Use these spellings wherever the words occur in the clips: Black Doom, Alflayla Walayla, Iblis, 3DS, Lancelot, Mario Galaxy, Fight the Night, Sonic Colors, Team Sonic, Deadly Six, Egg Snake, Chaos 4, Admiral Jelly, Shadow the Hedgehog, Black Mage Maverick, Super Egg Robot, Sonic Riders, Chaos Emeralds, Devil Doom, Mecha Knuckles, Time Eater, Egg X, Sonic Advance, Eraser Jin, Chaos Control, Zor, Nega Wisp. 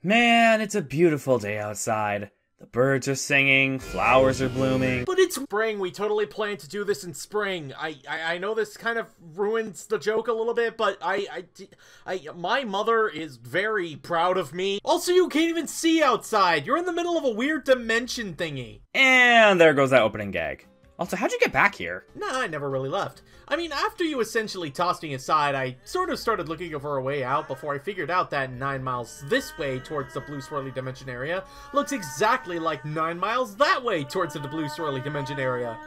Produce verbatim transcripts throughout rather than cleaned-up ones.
Man, it's a beautiful day outside. The birds are singing, flowers are blooming. But it's spring, we totally plan to do this in spring. I I, I know this kind of ruins the joke a little bit, but I, I, I, my mother is very proud of me. Also, you can't even see outside. You're in the middle of a weird dimension thingy. And there goes that opening gag. Also, how'd you get back here? Nah, I never really left. I mean, after you essentially tossed me aside, I sort of started looking for a way out before I figured out that nine miles this way towards the blue swirly dimension area looks exactly like nine miles that way towards the blue swirly dimension area.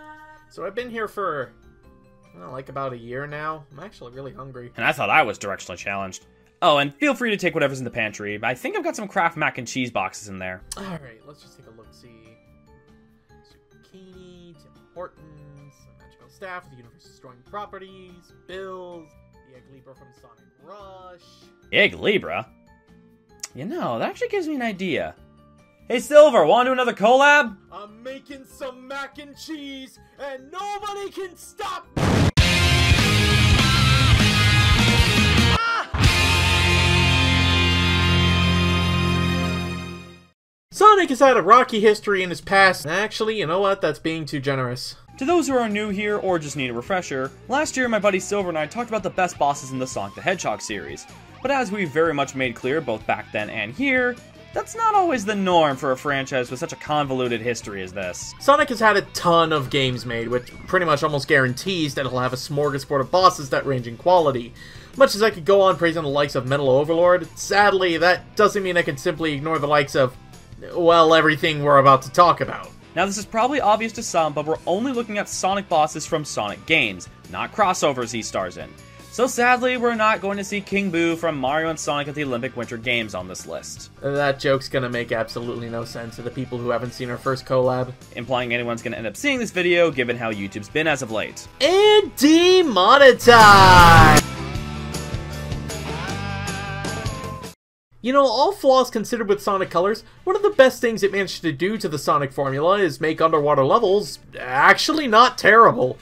So I've been here for, I don't know, like about a year now. I'm actually really hungry. And I thought I was directionally challenged. Oh, and feel free to take whatever's in the pantry. I think I've got some Kraft mac and cheese boxes in there. All right, let's just take a look, see. Zucchini, Tim Hortons, a magical staff, the universe destroying properties, bills, the Egg Libra from Sonic Rush. Egg Libra? You know, that actually gives me an idea. Hey Silver, wanna do another collab? I'm making some mac and cheese, and nobody can stop me! Sonic has had a rocky history in his past. Actually, you know what? That's being too generous. To those who are new here or just need a refresher, last year my buddy Silver and I talked about the best bosses in the Sonic the Hedgehog series. But as we very much made clear both back then and here, that's not always the norm for a franchise with such a convoluted history as this. Sonic has had a ton of games made, which pretty much almost guarantees that it'll have a smorgasbord of bosses that range in quality. Much as I could go on praising the likes of Metal Overlord, sadly that doesn't mean I can simply ignore the likes of, well, everything we're about to talk about. Now, this is probably obvious to some, but we're only looking at Sonic bosses from Sonic games, not crossovers he stars in. So sadly, we're not going to see King Boo from Mario and Sonic at the Olympic Winter Games on this list. That joke's gonna make absolutely no sense to the people who haven't seen our first collab. Implying anyone's gonna end up seeing this video, given how YouTube's been as of late. And demonetized! You know, all flaws considered with Sonic Colors, one of the best things it managed to do to the Sonic formula is make underwater levels actually not terrible.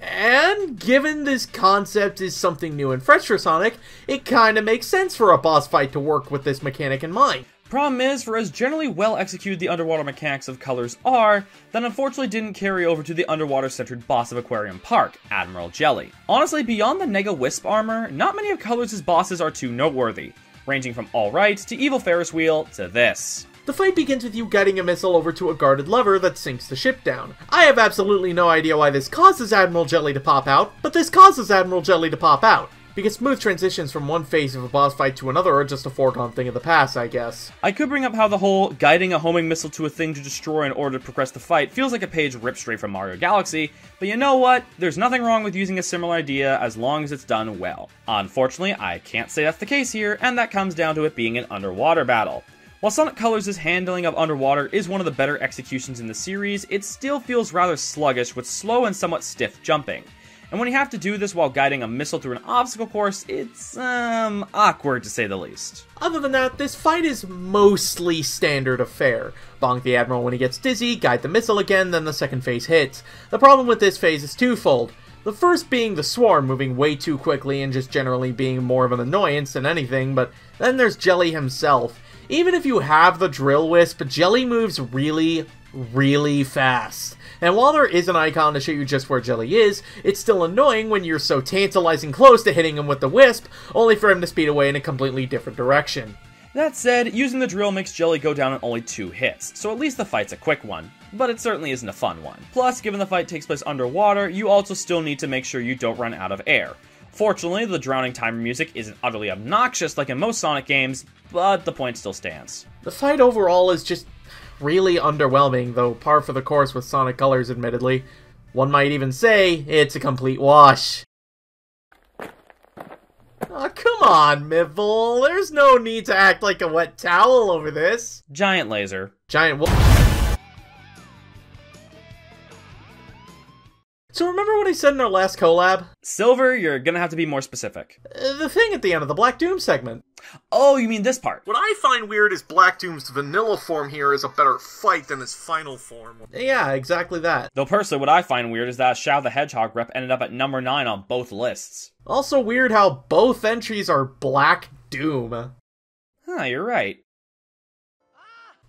And given this concept is something new and fresh for Sonic, it kinda makes sense for a boss fight to work with this mechanic in mind. Problem is, for as generally well executed the underwater mechanics of Colors are, that unfortunately didn't carry over to the underwater-centered boss of Aquarium Park, Admiral Jelly. Honestly, beyond the Nega Wisp armor, not many of Colors' bosses are too noteworthy, ranging from alright to evil Ferris wheel to this. The fight begins with you guiding a missile over to a guarded lever that sinks the ship down. I have absolutely no idea why this causes Admiral Jelly to pop out, but this causes Admiral Jelly to pop out. Because smooth transitions from one phase of a boss fight to another are just a foregone thing of the past, I guess. I could bring up how the whole guiding a homing missile to a thing to destroy in order to progress the fight feels like a page ripped straight from Mario Galaxy, but you know what? There's nothing wrong with using a similar idea as long as it's done well. Unfortunately, I can't say that's the case here, and that comes down to it being an underwater battle. While Sonic Colors' handling of underwater is one of the better executions in the series, it still feels rather sluggish with slow and somewhat stiff jumping. And when you have to do this while guiding a missile through an obstacle course, it's, um, awkward to say the least. Other than that, this fight is mostly standard affair. Bonk the Admiral when he gets dizzy, guide the missile again, then the second phase hits. The problem with this phase is twofold. The first being the swarm moving way too quickly and just generally being more of an annoyance than anything, but then there's Jelly himself. Even if you have the Drill Wisp, Jelly moves really, really fast. And while there is an icon to show you just where Jelly is, it's still annoying when you're so tantalizing close to hitting him with the Wisp, only for him to speed away in a completely different direction. That said, using the drill makes Jelly go down in only two hits, so at least the fight's a quick one, but it certainly isn't a fun one. Plus, given the fight takes place underwater, you also still need to make sure you don't run out of air. Fortunately, the drowning timer music isn't utterly obnoxious like in most Sonic games, but the point still stands. The fight overall is just really underwhelming, though par for the course with Sonic Colors, admittedly. One might even say it's a complete wash. Aw, come on, Miffle. There's no need to act like a wet towel over this. Giant laser. Giant w- So remember what I said in our last collab? Silver, you're gonna have to be more specific. Uh, the thing at the end of the Black Doom segment. Oh, you mean this part? What I find weird is Black Doom's vanilla form here is a better fight than his final form. Yeah, exactly that. Though personally, what I find weird is that Shadow the Hedgehog rep ended up at number nine on both lists. Also weird how both entries are Black Doom. Huh, you're right.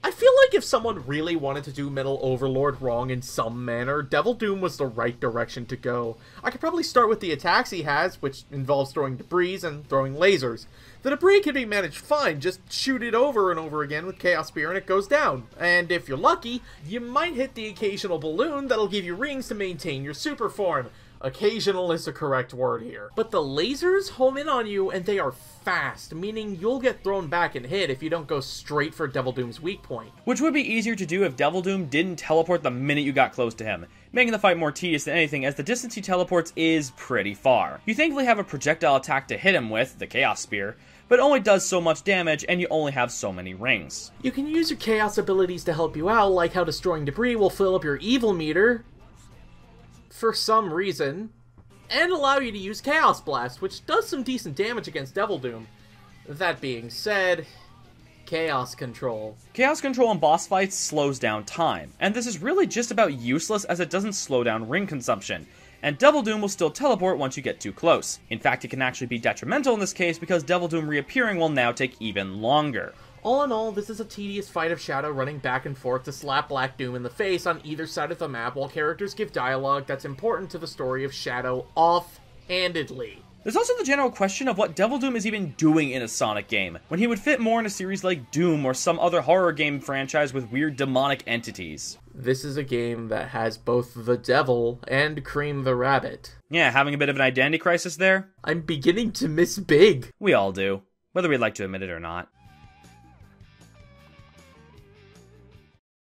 I feel like if someone really wanted to do Metal Overlord wrong in some manner, Devil Doom was the right direction to go. I could probably start with the attacks he has, which involves throwing debris and throwing lasers. The debris can be managed fine, just shoot it over and over again with Chaos Spear and it goes down. And if you're lucky, you might hit the occasional balloon that'll give you rings to maintain your super form. Occasional is the correct word here. But the lasers home in on you and they are fast, meaning you'll get thrown back and hit if you don't go straight for Devil Doom's weak point. Which would be easier to do if Devil Doom didn't teleport the minute you got close to him, making the fight more tedious than anything as the distance he teleports is pretty far. You thankfully have a projectile attack to hit him with, the Chaos Spear, but it only does so much damage and you only have so many rings. You can use your Chaos abilities to help you out, like how destroying debris will fill up your evil meter, for some reason, and allow you to use Chaos Blast, which does some decent damage against Devil Doom. That being said, Chaos Control. Chaos Control in boss fights slows down time, and this is really just about useless as it doesn't slow down ring consumption, and Devil Doom will still teleport once you get too close. In fact, it can actually be detrimental in this case because Devil Doom reappearing will now take even longer. All in all, this is a tedious fight of Shadow running back and forth to slap Black Doom in the face on either side of the map while characters give dialogue that's important to the story of Shadow off-handedly. There's also the general question of what Devil Doom is even doing in a Sonic game, when he would fit more in a series like Doom or some other horror game franchise with weird demonic entities. This is a game that has both the Devil and Cream the Rabbit. Yeah, having a bit of an identity crisis there? I'm beginning to miss Big. We all do, whether we'd like to admit it or not.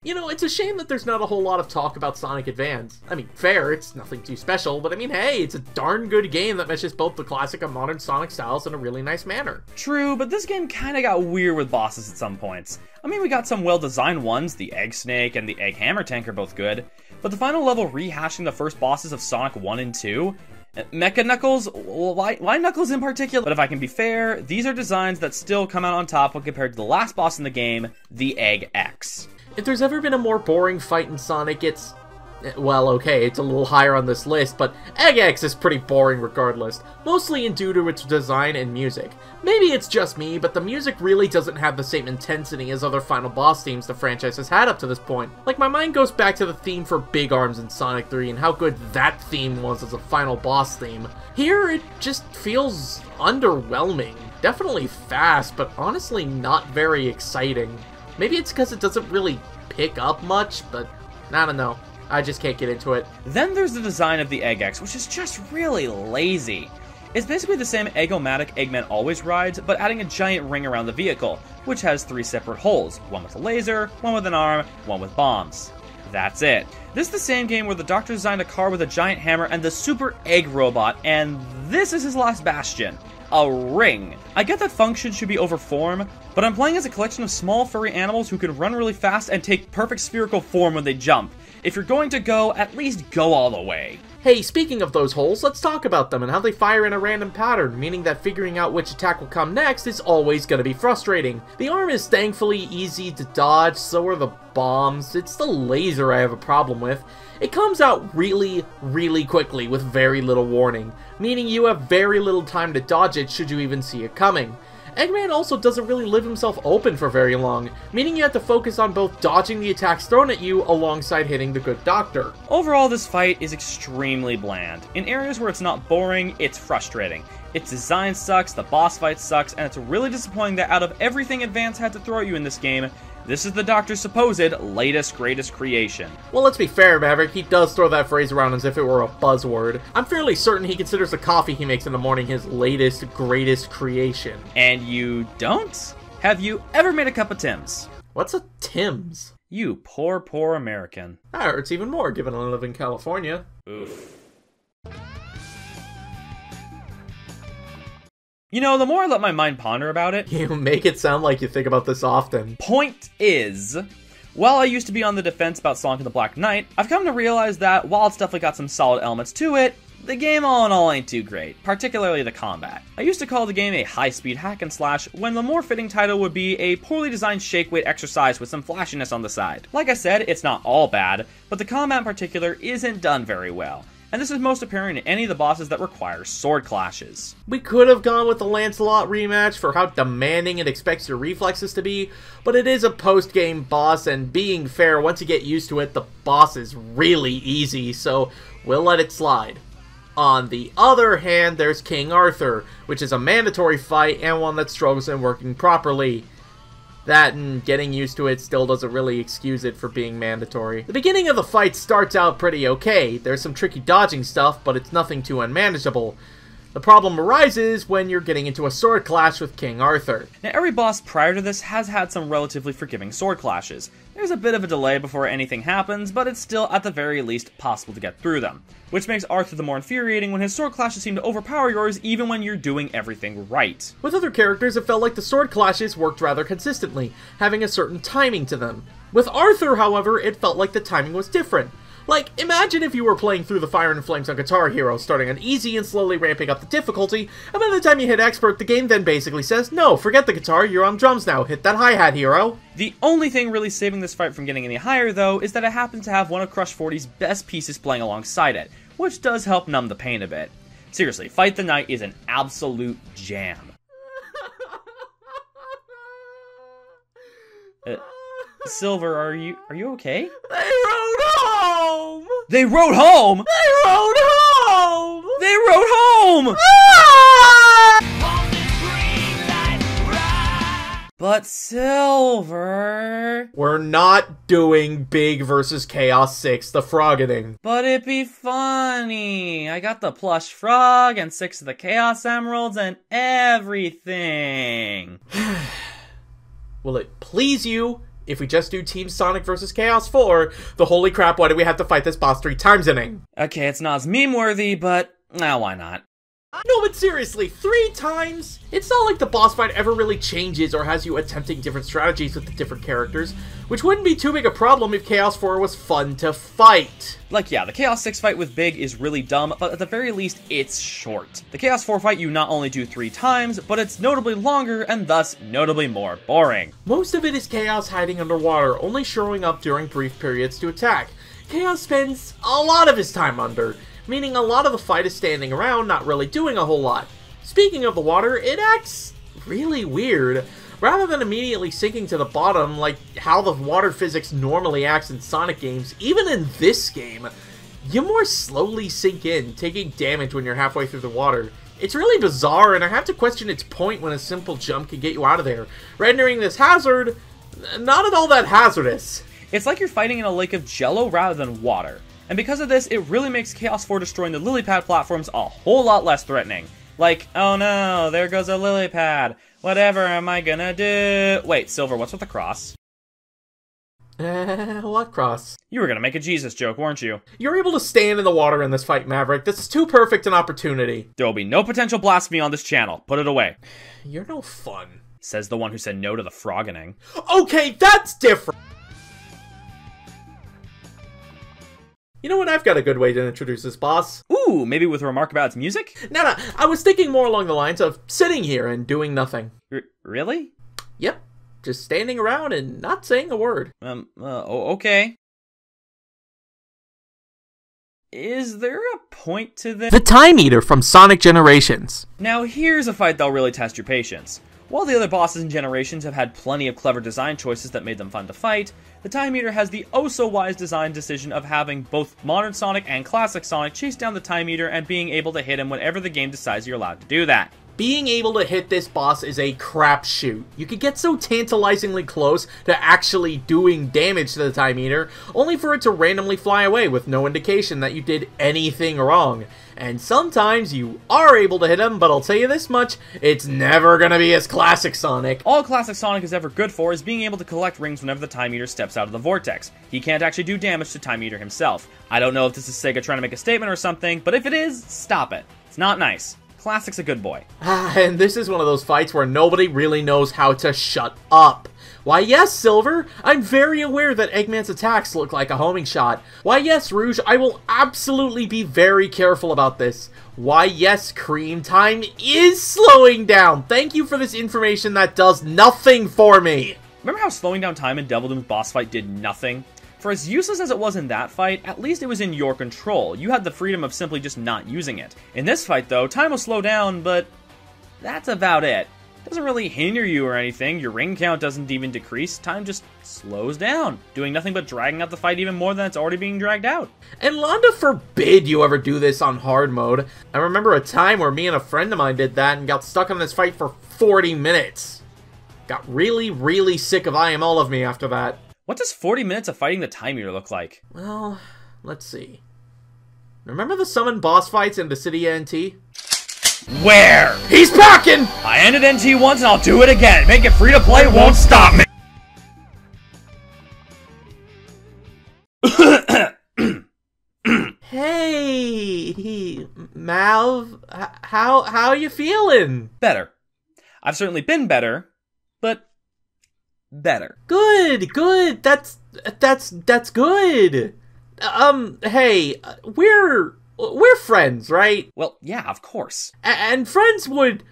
You know, it's a shame that there's not a whole lot of talk about Sonic Advance. I mean, fair, it's nothing too special, but I mean, hey, it's a darn good game that meshes both the classic and modern Sonic styles in a really nice manner. True, but this game kinda got weird with bosses at some points. I mean, we got some well-designed ones, the Egg Snake and the Egg Hammer Tank are both good, but the final level rehashing the first bosses of Sonic one and two, Mecha Knuckles? Why, why Knuckles in particular? But if I can be fair, these are designs that still come out on top when compared to the last boss in the game, the Egg X. If there's ever been a more boring fight in Sonic, it's... well, okay, it's a little higher on this list, but Egg X is pretty boring regardless, mostly due to its design and music. Maybe it's just me, but the music really doesn't have the same intensity as other final boss themes the franchise has had up to this point. Like, my mind goes back to the theme for Big Arms in Sonic three and how good that theme was as a final boss theme. Here, it just feels underwhelming. Definitely fast, but honestly not very exciting. Maybe it's because it doesn't really pick up much, but I don't know. I just can't get into it. Then there's the design of the Egg X, which is just really lazy. It's basically the same Egg-O-Matic Eggman always rides, but adding a giant ring around the vehicle, which has three separate holes, one with a laser, one with an arm, one with bombs. That's it. This is the same game where the Doctor designed a car with a giant hammer and the super egg robot, and this is his last bastion. A ring. I get that function should be over form, but I'm playing as a collection of small furry animals who can run really fast and take perfect spherical form when they jump. If you're going to go, at least go all the way. Hey, speaking of those holes, let's talk about them and how they fire in a random pattern, meaning that figuring out which attack will come next is always going to be frustrating. The arm is thankfully easy to dodge, so are the bombs. It's the laser I have a problem with. It comes out really, really quickly with very little warning, meaning you have very little time to dodge it should you even see it coming. Eggman also doesn't really leave himself open for very long, meaning you have to focus on both dodging the attacks thrown at you alongside hitting the good doctor. Overall, this fight is extremely bland. In areas where it's not boring, it's frustrating. Its design sucks, the boss fight sucks, and it's really disappointing that out of everything Advance had to throw at you in this game, this is the Doctor's supposed latest, greatest creation. Well, let's be fair, Maverick, he does throw that phrase around as if it were a buzzword. I'm fairly certain he considers the coffee he makes in the morning his latest, greatest creation. And you don't? Have you ever made a cup of Tim's? What's a Tim's? You poor, poor American. That hurts even more, given I live in California. Oof. You know, the more I let my mind ponder about it... You make it sound like you think about this often. Point is, while I used to be on the defense about Sonic and the Black Knight, I've come to realize that while it's definitely got some solid elements to it, the game all in all ain't too great, particularly the combat. I used to call the game a high-speed hack and slash when the more fitting title would be a poorly designed shake weight exercise with some flashiness on the side. Like I said, it's not all bad, but the combat in particular isn't done very well. and this is most apparent in any of the bosses that require sword clashes. We could have gone with the Lancelot rematch for how demanding it expects your reflexes to be, but it is a post-game boss, and being fair, once you get used to it, the boss is really easy, so we'll let it slide. On the other hand, there's King Arthur, which is a mandatory fight and one that struggles in working properly. That and getting used to it still doesn't really excuse it for being mandatory. The beginning of the fight starts out pretty okay. There's some tricky dodging stuff, but it's nothing too unmanageable. The problem arises when you're getting into a sword clash with King Arthur. Now, every boss prior to this has had some relatively forgiving sword clashes. There's a bit of a delay before anything happens, but it's still at the very least possible to get through them, which makes Arthur the more infuriating when his sword clashes seem to overpower yours even when you're doing everything right. With other characters, it felt like the sword clashes worked rather consistently, having a certain timing to them. With Arthur, however, it felt like the timing was different. Like, imagine if you were playing through the Fire and Flames on Guitar Hero, starting on easy and slowly ramping up the difficulty, and by the time you hit Expert, the game then basically says, no, forget the guitar, you're on drums now, hit that hi-hat, hero. The only thing really saving this fight from getting any higher, though, is that it happens to have one of Crush forty's best pieces playing alongside it, which does help numb the pain a bit. Seriously, Fight the Night is an absolute jam. Uh, Silver, are you, are you okay? They rode home! They rode home! They rode home! Ah! But Silver... We're not doing Big versus Chaos six, the Froggeting. But it'd be funny. I got the plush frog and six of the Chaos Emeralds and everything. Will it please you if we just do Team Sonic versus. Chaos four, the holy crap, why do we have to fight this boss three times inning? Okay, it's not as meme-worthy, but, nah, why not? No, but seriously, three times? It's not like the boss fight ever really changes or has you attempting different strategies with the different characters, which wouldn't be too big a problem if Chaos four was fun to fight. Like, yeah, the Chaos six fight with Big is really dumb, but at the very least, it's short. The Chaos four fight you not only do three times, but it's notably longer and thus notably more boring. Most of it is Chaos hiding underwater, only showing up during brief periods to attack. Chaos spends a lot of his time under, meaning a lot of the fight is standing around, not really doing a whole lot. Speaking of the water, it acts really weird. Rather than immediately sinking to the bottom, like how the water physics normally acts in Sonic games, even in this game, you more slowly sink in, taking damage when you're halfway through the water. It's really bizarre, and I have to question its point when a simple jump can get you out of there, rendering this hazard not at all that hazardous. It's like you're fighting in a lake of jello rather than water. And because of this, it really makes Chaos four destroying the lily pad platforms a whole lot less threatening. Like, oh no, there goes a lily pad. Whatever am I gonna do? Wait, Silver, what's with the cross? Uh, what cross? You were gonna make a Jesus joke, weren't you? You're able to stand in the water in this fight, Maverick. This is too perfect an opportunity. There will be no potential blasphemy on this channel. Put it away. You're no fun. Says the one who said no to the froggening. Okay, that's different. You know what, I've got a good way to introduce this boss. Ooh, maybe with a remark about its music? No, no, I was thinking more along the lines of sitting here and doing nothing. R- really? Yep, just standing around and not saying a word. Um, uh, okay. Is there a point to this? The Time Eater from Sonic Generations. Now here's a fight that'll really test your patience. While the other bosses in Generations have had plenty of clever design choices that made them fun to fight, the Time Eater has the oh-so-wise design decision of having both modern Sonic and classic Sonic chase down the Time Eater and being able to hit him whenever the game decides you're allowed to do that. Being able to hit this boss is a crapshoot. You could get so tantalizingly close to actually doing damage to the Time Eater, only for it to randomly fly away with no indication that you did anything wrong. And sometimes you are able to hit him, but I'll tell you this much, it's never gonna be as classic Sonic. All classic Sonic is ever good for is being able to collect rings whenever the Time Eater steps out of the vortex. He can't actually do damage to Time Eater himself. I don't know if this is Sega trying to make a statement or something, but if it is, stop it. It's not nice. Classic's a good boy. Ah, and this is one of those fights where nobody really knows how to shut up. Why yes, Silver, I'm very aware that Eggman's attacks look like a homing shot. Why yes, Rouge, I will absolutely be very careful about this. Why yes, Cream, time is slowing down. Thank you for this information that does nothing for me. Remember how slowing down time in Devil Doom's boss fight did nothing? for as useless as it was in that fight, at least it was in your control. You had the freedom of simply just not using it. In this fight, though, time will slow down, but that's about it. It doesn't really hinder you or anything. Your ring count doesn't even decrease. Time just slows down, doing nothing but dragging out the fight even more than it's already being dragged out. And Londa forbid you ever do this on hard mode. I remember a time where me and a friend of mine did that and got stuck on this fight for forty minutes. Got really, really sick of I Am All of Me after that. What does forty minutes of fighting the Time Eater look like? Well, let's see. Remember the summon boss fights in the City N T? Where? He's packing! I ended N T once and I'll do it again. Make it free to play won't stop me. Hey, Malv, how how you feeling? Better. I've certainly been better, but better. Good, good. That's that's that's good. Um, hey, we're. We're friends, right? Well, yeah, of course. A and friends would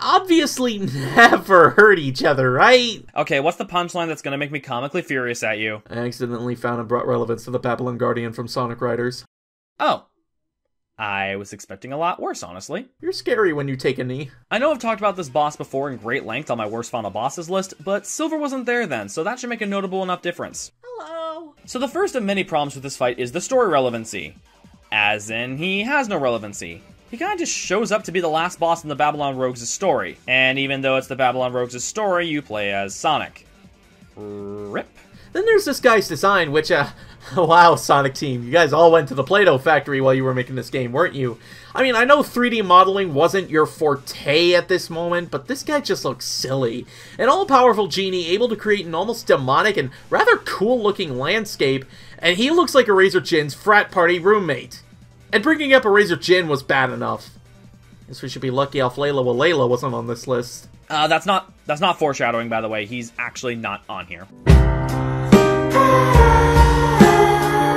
obviously never hurt each other, right? Okay, what's the punchline that's gonna make me comically furious at you? I accidentally found and brought relevance to the Babylon Guardian from Sonic Riders. Oh. I was expecting a lot worse, honestly. You're scary when you take a knee. I know I've talked about this boss before in great length on my worst final bosses list, but Silver wasn't there then, so that should make a notable enough difference. Hello. So the first of many problems with this fight is the story relevancy. As in, he has no relevancy. He kinda just shows up to be the last boss in the Babylon Rogues' story. And even though it's the Babylon Rogues' story, you play as Sonic. Rip. Then there's this guy's design, which, uh, wow, Sonic Team, you guys all went to the Play-Doh factory while you were making this game, weren't you? I mean, I know three D modeling wasn't your forte at this moment, but this guy just looks silly. An all-powerful genie able to create an almost demonic and rather cool-looking landscape, and he looks like Eraser Jin's frat party roommate. And bringing up Eraser Jin was bad enough. Guess we should be lucky Alflayla Walayla wasn't on this list. Uh, that's not, that's not foreshadowing, by the way. He's actually not on here.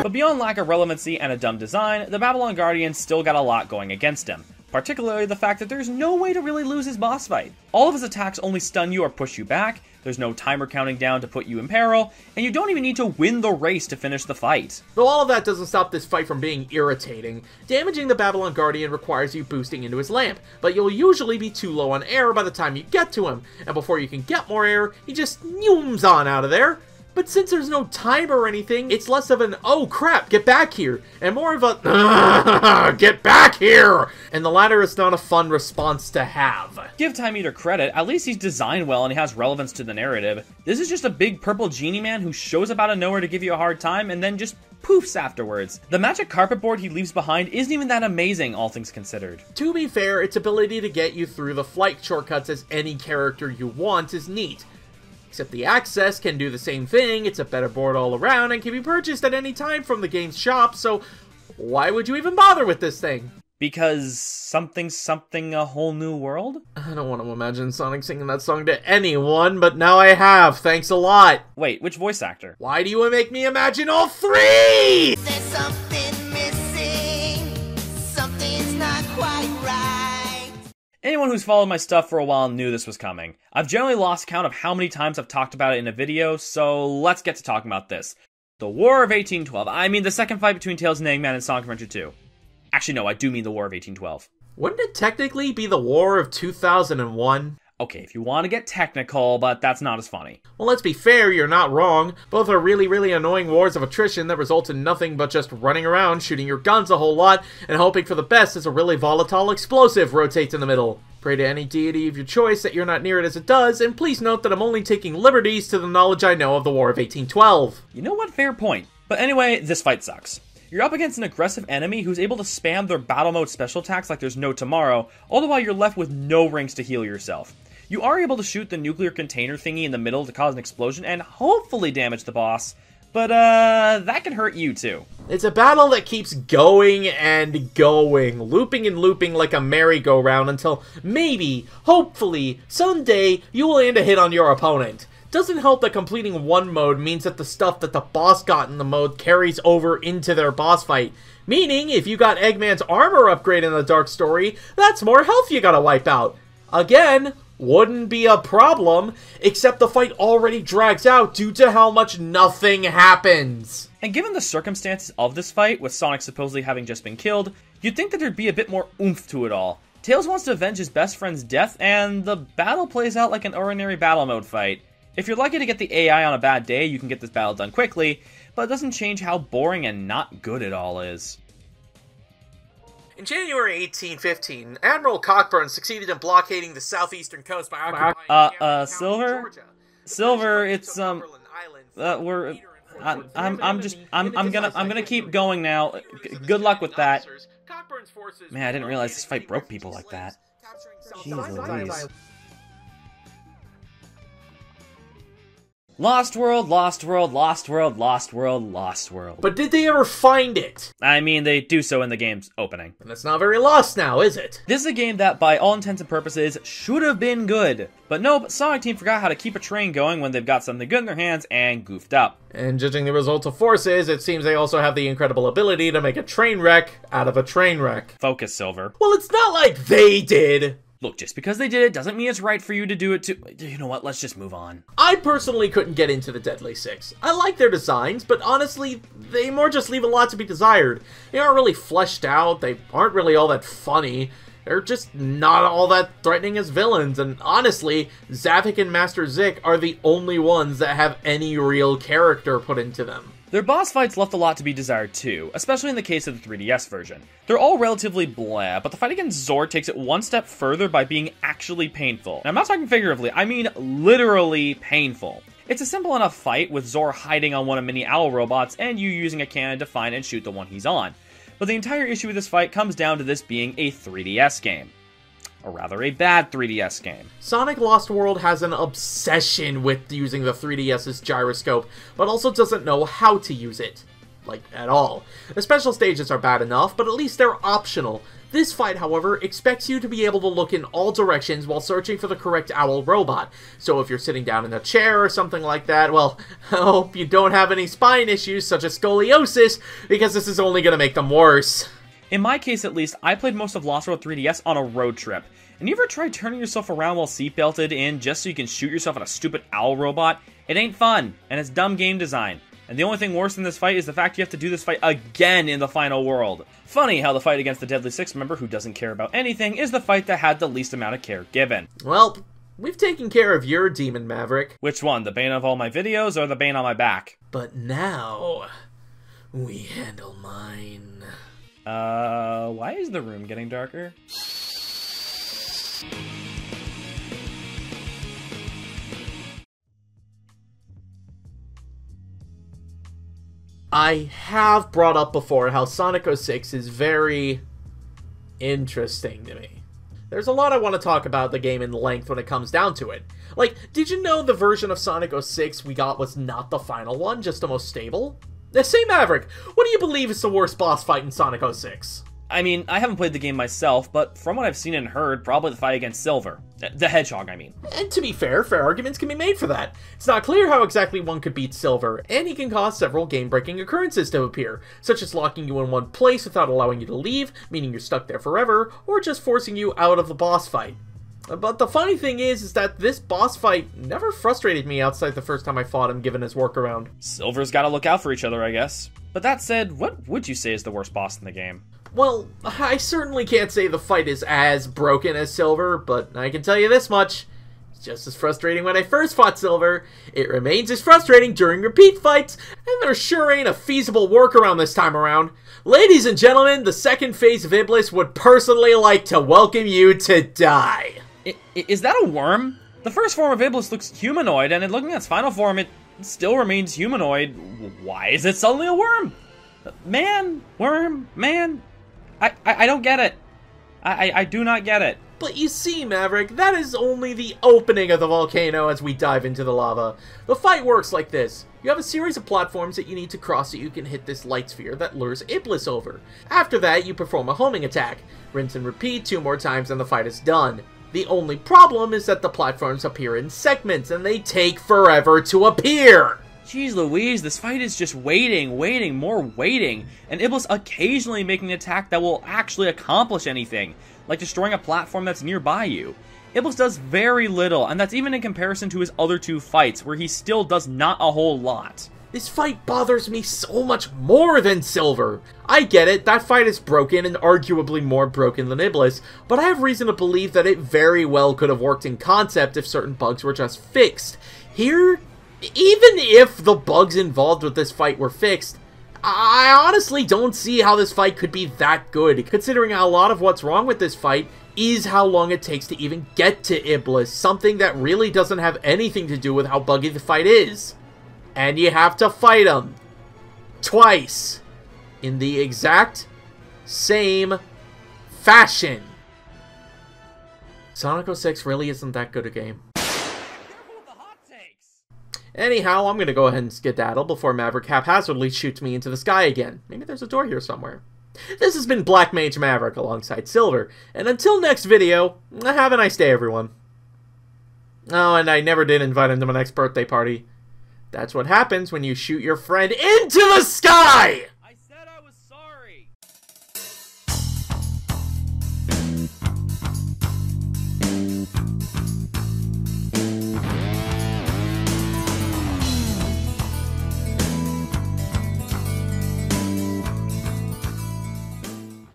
But beyond lack of relevancy and a dumb design, the Babylon Guardian still got a lot going against him. Particularly the fact that there's no way to really lose his boss fight. All of his attacks only stun you or push you back, there's no timer counting down to put you in peril, and you don't even need to win the race to finish the fight. Though all of that doesn't stop this fight from being irritating. Damaging the Babylon Guardian requires you boosting into his lamp, but you'll usually be too low on air by the time you get to him, and before you can get more air, he just nooms on out of there. But since there's no time or anything, it's less of an, oh crap, get back here, and more of a, get back here, and the latter is not a fun response to have. Give Time Eater credit, at least he's designed well and he has relevance to the narrative. This is just a big purple genie man who shows up out of nowhere to give you a hard time and then just poofs afterwards. The magic carpet board he leaves behind isn't even that amazing, all things considered. To be fair, its ability to get you through the flight shortcuts as any character you want is neat. Except the access can do the same thing, it's a better board all around, and can be purchased at any time from the game's shop, so why would you even bother with this thing? Because something something a whole new world? I don't want to imagine Sonic singing that song to anyone, but now I have, thanks a lot! Wait, which voice actor? Why do you make me imagine all three?! There's something missing, something's not quite right. Anyone who's followed my stuff for a while knew this was coming. I've generally lost count of how many times I've talked about it in a video, so let's get to talking about this. The War of eighteen twelve. I mean the second fight between Tails and Eggman in Sonic Adventure two. Actually no, I do mean the War of eighteen twelve. Wouldn't it technically be the War of two thousand one? Okay, if you want to get technical, but that's not as funny. Well, let's be fair, you're not wrong. Both are really, really annoying wars of attrition that result in nothing but just running around, shooting your guns a whole lot, and hoping for the best as a really volatile explosive rotates in the middle. Pray to any deity of your choice that you're not near it as it does, and please note that I'm only taking liberties to the knowledge I know of the War of eighteen twelve. You know what? Fair point. But anyway, this fight sucks. You're up against an aggressive enemy who's able to spam their battle mode special attacks like there's no tomorrow, all the while you're left with no rings to heal yourself. You are able to shoot the nuclear container thingy in the middle to cause an explosion and hopefully damage the boss, but uh, that can hurt you too. It's a battle that keeps going and going, looping and looping like a merry-go-round until maybe, hopefully, someday you will land a hit on your opponent. Doesn't help that completing one mode means that the stuff that the boss got in the mode carries over into their boss fight. Meaning, if you got Eggman's armor upgrade in the Dark Story, that's more health you gotta wipe out. Again, wouldn't be a problem, except the fight already drags out due to how much nothing happens. And given the circumstances of this fight, with Sonic supposedly having just been killed, you'd think that there'd be a bit more oomph to it all. Tails wants to avenge his best friend's death, and the battle plays out like an ordinary battle mode fight. If you're lucky to get the A I on a bad day, you can get this battle done quickly, but it doesn't change how boring and not good it all is. In January eighteen fifteen, Admiral Cockburn succeeded in blockading the southeastern coast by occupying Uh, uh, Silver? Silver, it's, um, uh, we're, I, I'm, I'm just, I'm, I'm gonna, I'm gonna keep going now. Good luck with that. Man, I didn't realize this fight broke people like that. Jeez Louise. Lost World, Lost World, Lost World, Lost World, Lost World. But did they ever find it? I mean, they do so in the game's opening. And that's not very lost now, is it? This is a game that, by all intents and purposes, should have been good. But nope, Sonic Team forgot how to keep a train going when they've got something good in their hands and goofed up. And judging the results of forces, it seems they also have the incredible ability to make a train wreck out of a train wreck. Focus, Silver. Well, it's not like they did. Look, just because they did it doesn't mean it's right for you to do it too. You know what, let's just move on. I personally couldn't get into the Deadly Six. I like their designs, but honestly, they more just leave a lot to be desired. They aren't really fleshed out, they aren't really all that funny, they're just not all that threatening as villains, and honestly, Zavok and Master Zix are the only ones that have any real character put into them. Their boss fights left a lot to be desired too, especially in the case of the three D S version. They're all relatively blah, but the fight against Zor takes it one step further by being actually painful. And I'm not talking figuratively, I mean literally painful. It's a simple enough fight with Zor hiding on one of many owl robots and you using a cannon to find and shoot the one he's on. But the entire issue with this fight comes down to this being a three D S game. Or rather, a bad three D S game. Sonic Lost World has an obsession with using the three D S's gyroscope, but also doesn't know how to use it. Like, at all. The special stages are bad enough, but at least they're optional. This fight, however, expects you to be able to look in all directions while searching for the correct owl robot. So if you're sitting down in a chair or something like that, well, I hope you don't have any spine issues such as scoliosis, because this is only going to make them worse. In my case at least, I played most of Lost World three D S on a road trip. And you ever try turning yourself around while seatbelted in just so you can shoot yourself at a stupid owl robot? It ain't fun, and it's dumb game design. And the only thing worse than this fight is the fact you have to do this fight again in the final world. Funny how the fight against the Deadly Six member who doesn't care about anything is the fight that had the least amount of care given. Well, we've taken care of your Demon Maverick. Which one, the bane of all my videos or the bane on my back? But now, we handle mine. Uh, why is the room getting darker? I have brought up before how Sonic oh six is very interesting to me. There's a lot I want to talk about the game in length when it comes down to it. Like, did you know the version of Sonic oh six we got was not the final one, just the most stable? Say Maverick, what do you believe is the worst boss fight in Sonic oh six? I mean, I haven't played the game myself, but from what I've seen and heard, probably the fight against Silver. The Hedgehog, I mean. And to be fair, fair arguments can be made for that. It's not clear how exactly one could beat Silver, and he can cause several game-breaking occurrences to appear, such as locking you in one place without allowing you to leave, meaning you're stuck there forever, or just forcing you out of the boss fight. But the funny thing is, is that this boss fight never frustrated me outside the first time I fought him, given his workaround. Silver's gotta look out for each other, I guess. But that said, what would you say is the worst boss in the game? Well, I certainly can't say the fight is as broken as Silver, but I can tell you this much. It's just as frustrating when I first fought Silver, it remains as frustrating during repeat fights, and there sure ain't a feasible workaround this time around. Ladies and gentlemen, the second phase of Iblis would personally like to welcome you to die. Is that a worm? The first form of Iblis looks humanoid, and in looking at its final form, it still remains humanoid. Why is it suddenly a worm? Man, worm, man. I, I, I don't get it. I, I, I do not get it. But you see, Maverick, that is only the opening of the volcano as we dive into the lava. The fight works like this. You have a series of platforms that you need to cross so you can hit this light sphere that lures Iblis over. After that, you perform a homing attack. Rinse and repeat two more times and the fight is done. The only problem is that the platforms appear in segments, and they take forever to appear! Jeez Louise, this fight is just waiting, waiting, more waiting, and Iblis occasionally making an attack that will actually accomplish anything, like destroying a platform that's nearby you. Iblis does very little, and that's even in comparison to his other two fights, where he still does not a whole lot. This fight bothers me so much more than Silver. I get it, that fight is broken and arguably more broken than Iblis, but I have reason to believe that it very well could have worked in concept if certain bugs were just fixed. Here, even if the bugs involved with this fight were fixed, I honestly don't see how this fight could be that good, considering how a lot of what's wrong with this fight is how long it takes to even get to Iblis, something that really doesn't have anything to do with how buggy the fight is. And you have to fight him twice in the exact same fashion. Sonic oh six really isn't that good a game. Anyhow, I'm going to go ahead and skedaddle before Maverick haphazardly shoots me into the sky again. Maybe there's a door here somewhere. This has been Black Mage Maverick alongside Silver, and until next video, have a nice day, everyone. Oh, and I never did invite him to my next birthday party. That's what happens when you shoot your friend into the sky!